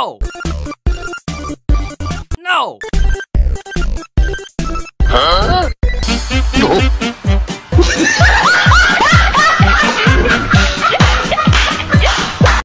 No! No!